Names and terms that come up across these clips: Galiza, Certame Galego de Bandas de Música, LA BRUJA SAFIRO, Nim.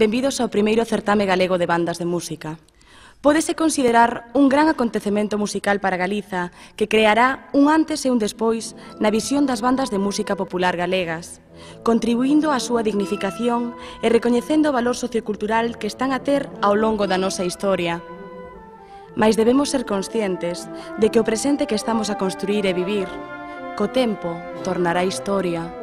Benvidos ao primeiro certame galego de bandas de música. Pódese considerar un gran acontecemento musical para Galiza que creará un antes e un despois na visión das bandas de música popular galegas, contribuindo á súa dignificación e recoñecendo o valor sociocultural que están a ter ao longo da nosa historia. Mais debemos ser conscientes de que o presente que estamos a construir e vivir, co tempo, tornará historia.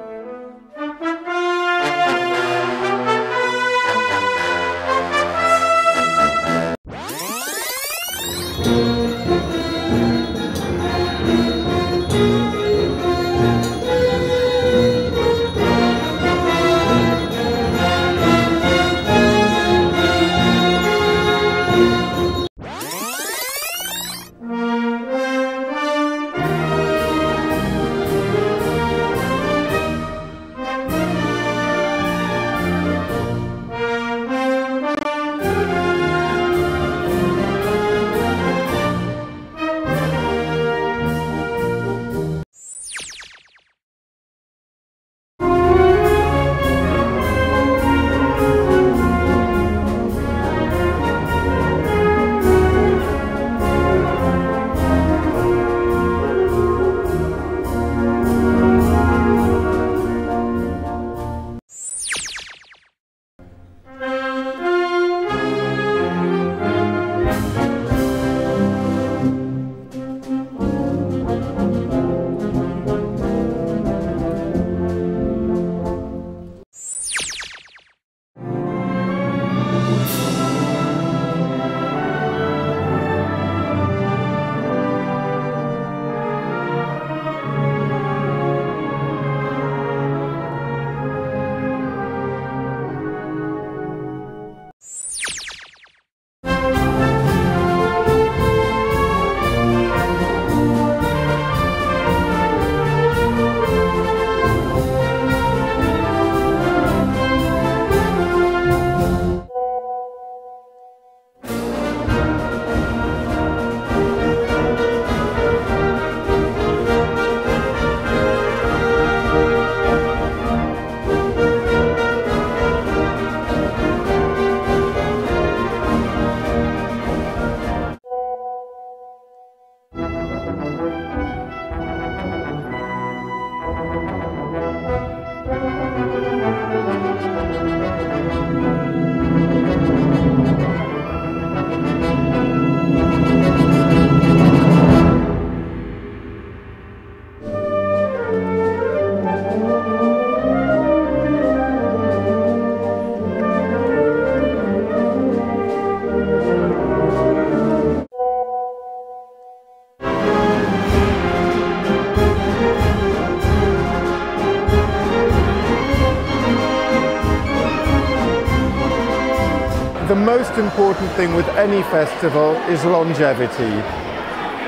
The most important thing with any festival is longevity,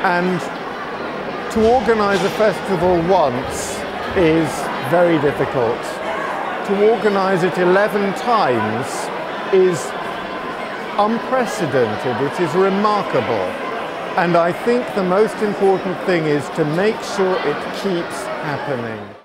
and to organise a festival once is very difficult. To organise it 11 times is unprecedented, it is remarkable, and I think the most important thing is to make sure it keeps happening.